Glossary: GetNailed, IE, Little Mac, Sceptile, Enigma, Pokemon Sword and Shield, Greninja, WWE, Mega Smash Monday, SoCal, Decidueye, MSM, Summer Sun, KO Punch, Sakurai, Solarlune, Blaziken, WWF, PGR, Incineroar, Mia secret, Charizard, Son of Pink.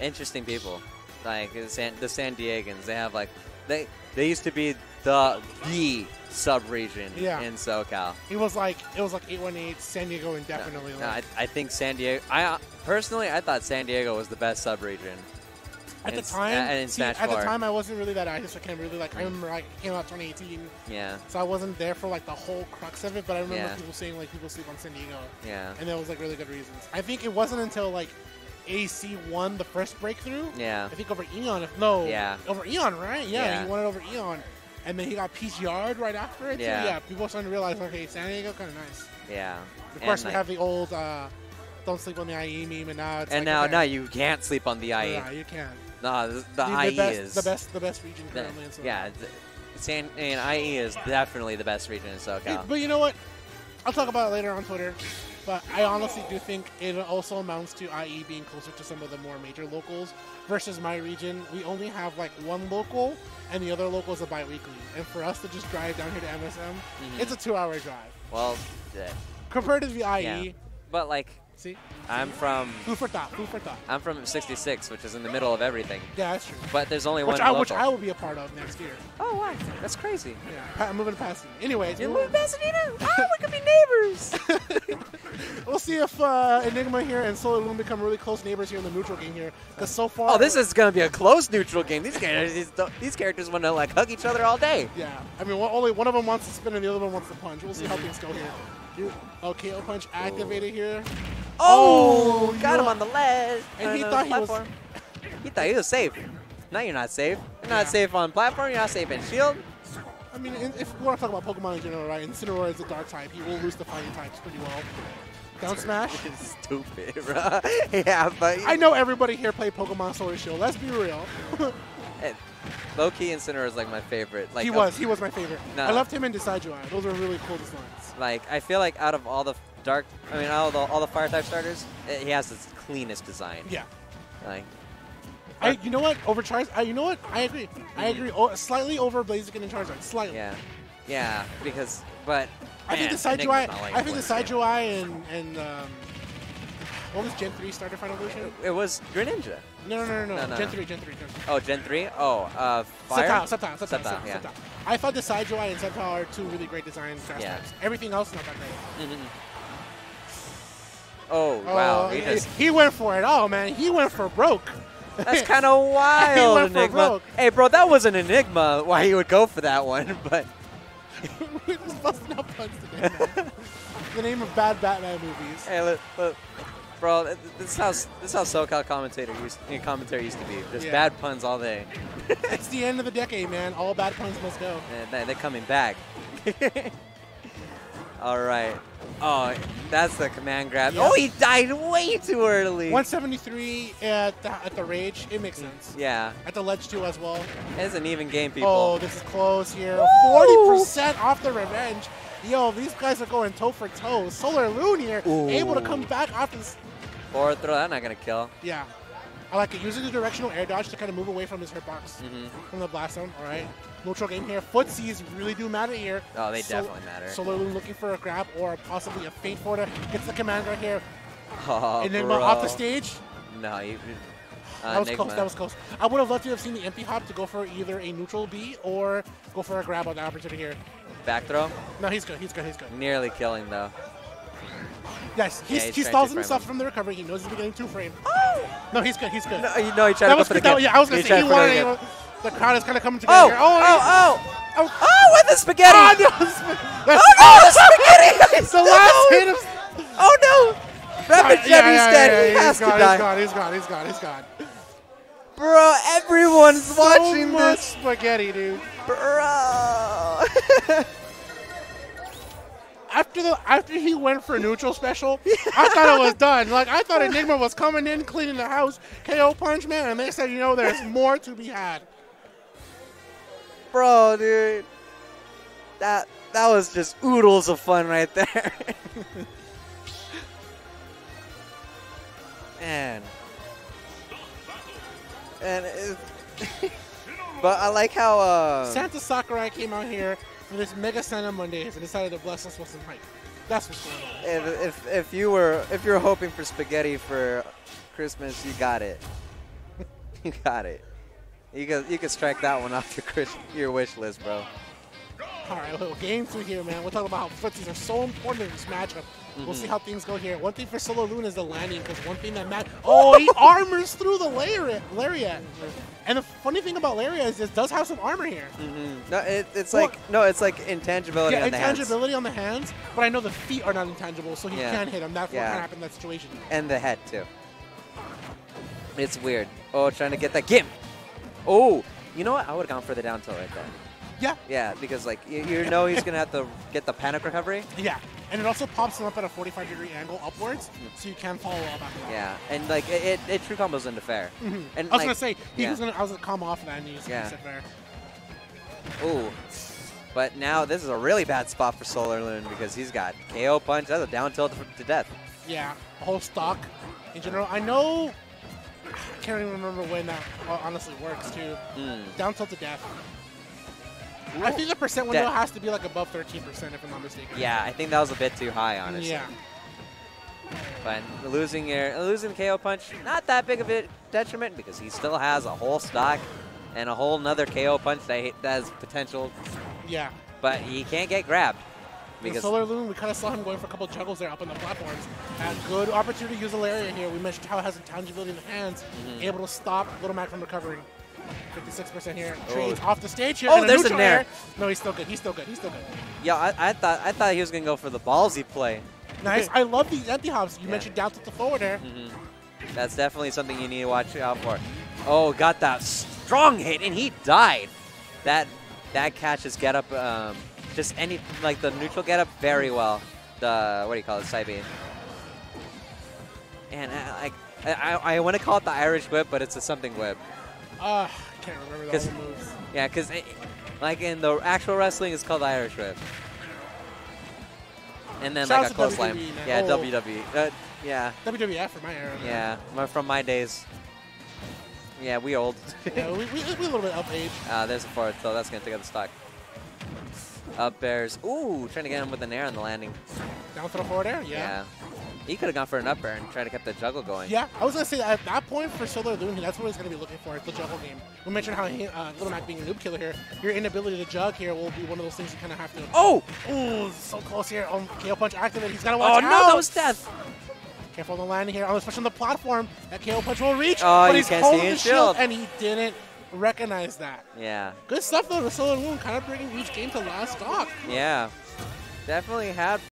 interesting people. Like the San Diegans, they have like they used to be the sub-region in SoCal. It was like 818 San Diego indefinitely. No, like. No, I think San Diego. I personally thought San Diego was the best sub-region. At the time, I wasn't really that. I just can't really like. I remember like it came out 2018. Yeah. So I wasn't there for like the whole crux of it, but I remember people saying like people sleep on San Diego. Yeah. And that was like really good reasons. I think it wasn't until like AC won the first breakthrough. Yeah. I think over Eon. Over Eon, right? Yeah, yeah. He won it over Eon, and then he got PGR'd right after it. Yeah. Too. Yeah. People started to realize, okay, San Diego kind of nice. Yeah. Of course, we have the old "Don't sleep on the IE" meme, and now it's now you can't sleep on the IE. Yeah, you can. No, the best region currently in SoCal. Yeah, and IE is definitely the best region in SoCal. But you know what? I'll talk about it later on Twitter. But I honestly do think it also amounts to IE being closer to some of the more major locals versus my region. We only have like one local, and the other local is a bi-weekly. And for us to just drive down here to MSM, it's a 2-hour drive. Well, compared to the IE. Yeah. But like. See? I'm from. Who for thought? I'm from 66, which is in the middle of everything. Yeah, that's true. But there's only one local. Which I will be a part of next year. Oh, wow. That's crazy. Yeah. I'm moving to Pasadena. Anyways. You're moving to Pasadena? Oh, we could be neighbors. We'll see if Enigma here and Solarlune become really close neighbors here in the neutral game here. Because so far. Oh, this is going to be a close neutral game. These characters want to like hug each other all day. Yeah. I mean, only one of them wants to spin and the other one wants to punch. We'll see how things go here. Oh, KO Punch activated here. Oh, got him on the ledge. And he thought platform. He was. He thought he was safe. Now you're not safe. You're not safe on platform. You're not safe in shield. I mean, if we want to talk about Pokemon in general, right? Incineroar is a dark type. He will lose the fighting types pretty well. Down smash. It's stupid, bro. Yeah, but I know everybody here played Pokemon Sword and Shield. Let's be real. Low key Incineroar is like my favorite. Like he was my favorite. No. I loved him and Decidueye. Those were really cool designs. Like I feel like out of all the all the fire type starters, he has the cleanest design. Yeah. Like you know what? Over Charizard, you know what? I agree. I agree. Slightly over Blaziken and Charizard. Slightly. Yeah. Yeah, because I think Decidueye and what was Gen 3 starter final version? It was Greninja. No. Gen 3. Oh, Gen 3? Oh, fire? Sceptile, yeah. Sceptile. I thought the Decidueye and Sceptile are two really great designs. Yeah. Everything else is not that great. Oh, wow. He went for it all, man. He went for broke. That's kind of wild, he went Enigma. For broke. Hey, bro, that was an enigma why he would go for that one, but... We're just busting out puns today, man. The name of bad Batman movies. Hey, look. Bro, this is how SoCal commentary used to be. Just bad puns all day. It's the end of the decade, man. All bad puns must go. And they're coming back. All right. Oh, that's the command grab. Yes. Oh, he died way too early. 173 at the rage. It makes sense. Yeah. At the ledge too as well. It's an even game, people. Oh, this is close here. Woo! 40% off the revenge. Yo, these guys are going toe for toe. Solarlune here, able to come back off this. Forward throw, that's not going to kill. Yeah. I like it. Using the directional air dodge to kind of move away from his hitbox. From the blast zone. All right. Neutral game here. Footsies really do matter here. Oh, they definitely matter. Solarlune looking for a grab or possibly a feint for it. Gets the command right here. Oh, Enigma off the stage. No, you... That was close. I would have loved to have seen the MP hop to go for either a neutral B or go for a grab on the opportunity here. Back throw? No, he's good. Nearly killing, though. Yes, he stalls himself from the recovery. He knows he's beginning 2-frame. Oh! No, he's good. No, he tried to go for the kill. Yeah, I was going to say, the crowd is kind of coming together here. Oh, with the spaghetti! Oh, no, the spaghetti! It's the last hit of... Oh, no! Rapid Jet, he's dead. He has to die. He's gone. Bro, everyone's watching this. So much spaghetti, dude. Bro. After he went for a neutral special, I thought it was done. Like, I thought Enigma was coming in, cleaning the house, KO Punch, man, and they said, you know, there's more to be had. Bro, dude. That was just oodles of fun right there. Man. But I like how Santa Sakurai came out here for this Mega Santa Mondays and decided to bless us with some hype. That's what's going on. If you were hoping for spaghetti for Christmas, you got it. You got it. You can strike that one off your wish list, bro. All right, a little game through here, man. We're talking about how footsies are so important in this matchup. We'll see how things go here. One thing for Solarlune is the landing, because one thing that Matt... Oh, he armors through the Lariat. And the funny thing about Lariat is it does have some armor here. No, it's like intangibility on the hands. Intangibility on the hands, but I know the feet are not intangible, so he can't hit him. That's what can happen in that situation. And the head, too. It's weird. Oh, trying to get that gimp. Oh, you know what? I would have gone for the down tilt right there. Yeah. Yeah, because like you know he's gonna have to get the panic recovery. Yeah, and it also pops him up at a 45-degree angle upwards, so you can follow up after that. Yeah, and like it true combos into fair. And I was gonna say he was gonna come off that and he was gonna sit there. Ooh, but now this is a really bad spot for Solarlune because he's got KO punch. That's a down tilt to death. Yeah, the whole stock in general. I know. I can't even remember when that honestly works too. Down tilt to death. Ooh. I think the percent window has to be like above 13% if I'm not mistaken. Yeah, I think that was a bit too high, honestly. Yeah. But losing KO punch, not that big of a detriment because he still has a whole stock and a whole nother KO punch that has potential. Yeah. But he can't get grabbed. Because Solarlune, we kind of saw him going for a couple juggles there up on the platforms. Good opportunity to use a Lariat here. We mentioned how it has intangibility in the hands, able to stop Little Mac from recovering. 56% here. Trades off the stage here. Oh, there's a Nair. No, he's still good. He's still good. He's still good. Yeah, I thought he was gonna go for the ballsy play. Nice. I love these empty hops. You mentioned down to the forward air. That's definitely something you need to watch out for. Oh, got that strong hit and he died. That catches get up. Just any like the neutral get up very well. The what do you call it? Side B. And I want to call it the Irish whip, but it's a something whip. I can't remember the whole moves. Yeah, because like in the actual wrestling, it's called the Irish whip. And then like a close line. Yeah, WWE. Yeah. WWF for my era. Yeah, from my days. Yeah, we old. Yeah, we a little bit up age. There's a forward, so that's going to take out the stock. Up bears. Ooh, trying to get him with an air on the landing. Down for the forward air? Yeah. He could have gone for an up air and tried to keep the juggle going. Yeah, I was going to say, at that point for Solarlune, that's what he's going to be looking for, the juggle game. We mentioned how Little Mac being a noob killer here, your inability to jug here will be one of those things you kind of have to... Oh! Ooh, so close here. Oh, KO Punch activated. He's got to watch out. Oh, no, that was death. Careful on the landing here. Oh, especially on the platform. That KO Punch will reach, but he's holding the shield, and he didn't recognize that. Yeah. Good stuff, though, to Solarlune, kind of bringing each game to last stock. Yeah, definitely had...